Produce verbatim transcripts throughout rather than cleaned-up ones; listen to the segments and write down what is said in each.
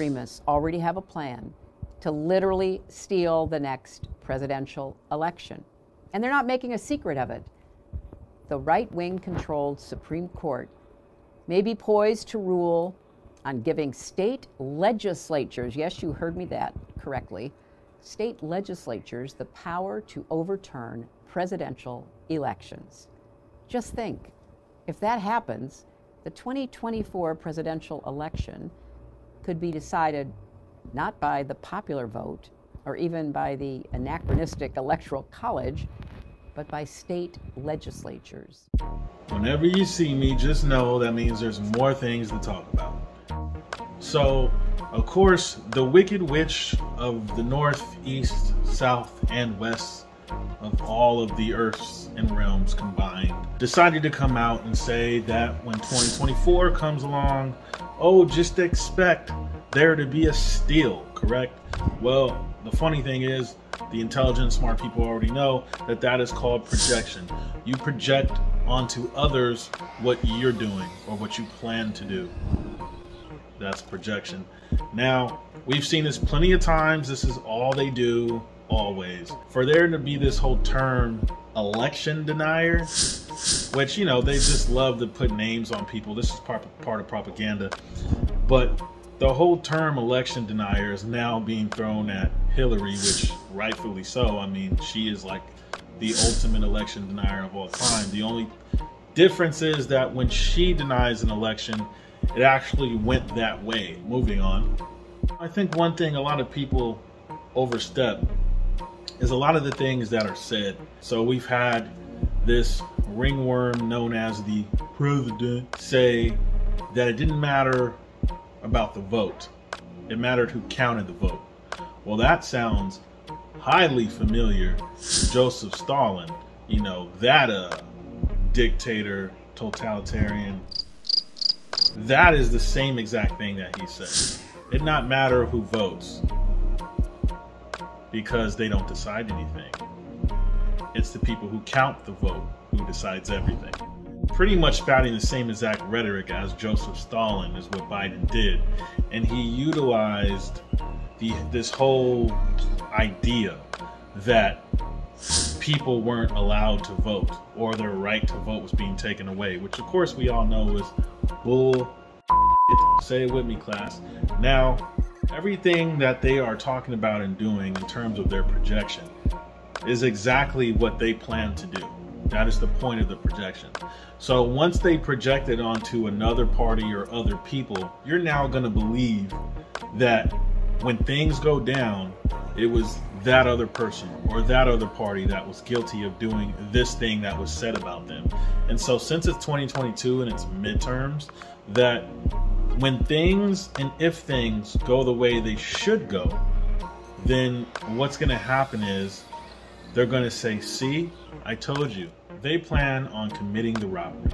extremists already have a plan to literally steal the next presidential election. And they're not making a secret of it. The right-wing controlled Supreme Court may be poised to rule on giving state legislatures, yes, you heard me that correctly, state legislatures the power to overturn presidential elections. Just think, if that happens, the twenty twenty-four presidential election could be decided not by the popular vote or even by the anachronistic electoral college, but by state legislatures. Whenever you see me, just know that means there's more things to talk about. So, of course, the Wicked Witch of the North, East, South, and West of all of the Earths and realms combined decided to come out and say that when twenty twenty-four comes along, oh, just expect there to be a steal, correct? Well, the funny thing is, the intelligent, smart people already know that that is called projection. You project onto others what you're doing or what you plan to do. That's projection. Now, we've seen this plenty of times. This is all they do, always. For there to be this whole term, election denier, which, you know, they just love to put names on people. This is part, part of propaganda. But the whole term election denier is now being thrown at Hillary, which rightfully so. I mean, she is like the ultimate election denier of all time. The only difference is that when she denies an election, it actually went that way. Moving on. I think one thing a lot of people overstep is a lot of the things that are said. So we've had this ringworm known as the president say that it didn't matter about the vote. It mattered who counted the vote. Well, that sounds highly familiar to Joseph Stalin. You know, that uh, dictator, totalitarian. That is the same exact thing that he said. It did not matter who votes because they don't decide anything. It's the people who count the vote who decides everything. Pretty much spouting the same exact rhetoric as Joseph Stalin is what Biden did. And he utilized the, this whole idea that people weren't allowed to vote or their right to vote was being taken away, which of course we all know is bull. Say it with me, class. Now, everything that they are talking about and doing in terms of their projection is exactly what they plan to do. That is the point of the projection. So once they project it onto another party or other people, you're now going to believe that when things go down, it was that other person or that other party that was guilty of doing this thing that was said about them. And so since it's twenty twenty-two and it's midterms, that when things and if things go the way they should go, then what's going to happen is they're going to say, see, I told you. They plan on committing the robbery,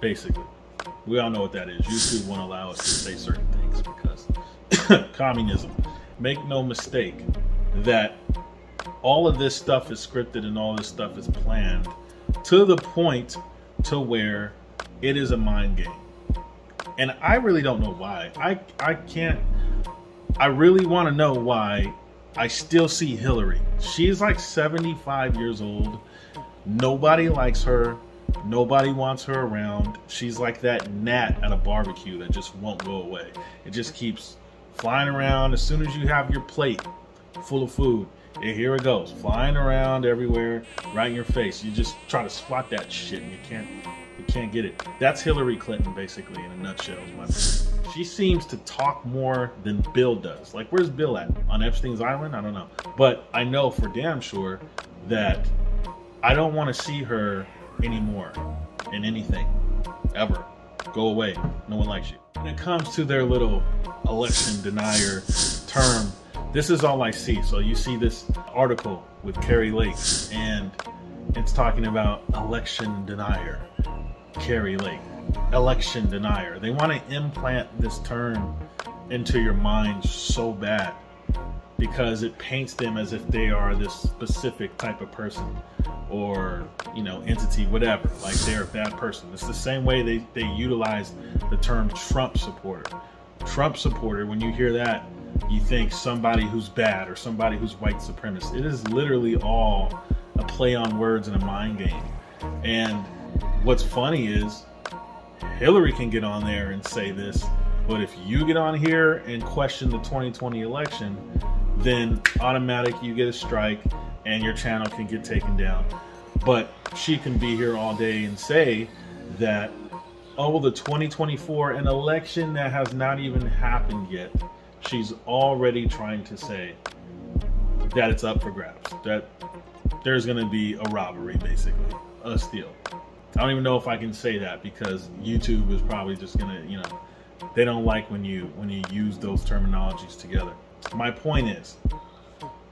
basically. We all know what that is. YouTube won't allow us to say certain things because communism. Make no mistake that all of this stuff is scripted and all this stuff is planned to the point to where it is a mind game. And I really don't know why. I, I can't, I really want to know why I still see Hillary. She's like seventy-five years old. Nobody likes her. Nobody wants her around. She's like that gnat at a barbecue that just won't go away. It just keeps flying around. As soon as you have your plate full of food, and here it goes, flying around everywhere, right in your face. You just try to spot that shit and you can't, you can't get it. That's Hillary Clinton, basically, in a nutshell, is my opinion. She seems to talk more than Bill does. Like, where's Bill at? On Epstein's Island? I don't know. But I know for damn sure that I don't want to see her anymore in anything, ever. Go away. No one likes you. When it comes to their little election denier term, this is all I see. So you see this article with Kerry Lake, and it's talking about election denier, Kerry Lake. Election denier. They want to implant this term into your mind so bad because it paints them as if they are this specific type of person or, you know, entity, whatever, like they're a bad person. It's the same way they, they utilize the term Trump supporter. Trump supporter, when you hear that, you think somebody who's bad or somebody who's white supremacist. It is literally all a play on words and a mind game. And what's funny is Hillary can get on there and say this, but if you get on here and question the twenty twenty election, then automatic you get a strike and your channel can get taken down. But she can be here all day and say that, oh, well, the twenty twenty-four, an election that has not even happened yet. She's already trying to say that it's up for grabs, that there's going to be a robbery, basically, a steal. I don't even know if I can say that because YouTube is probably just going to, you know, they don't like when you when you use those terminologies together. My point is,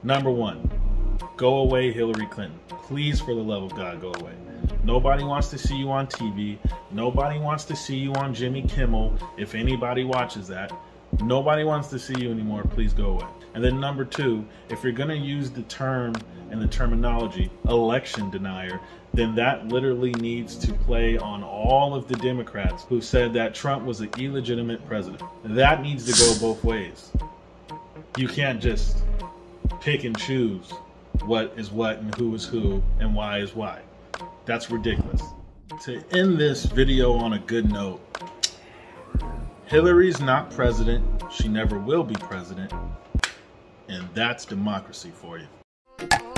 number one, go away, Hillary Clinton. Please, for the love of God, go away. Nobody wants to see you on T V. Nobody wants to see you on Jimmy Kimmel, if anybody watches that. Nobody wants to see you anymore. Please go away. And then number two, if you're going to use the term and the terminology election denier, then that literally needs to play on all of the Democrats who said that Trump was an illegitimate president. That needs to go both ways. You can't just pick and choose what is what and who is who and why is why. That's ridiculous. To end this video on a good note, Hillary's not president. She never will be president. And that's democracy for you.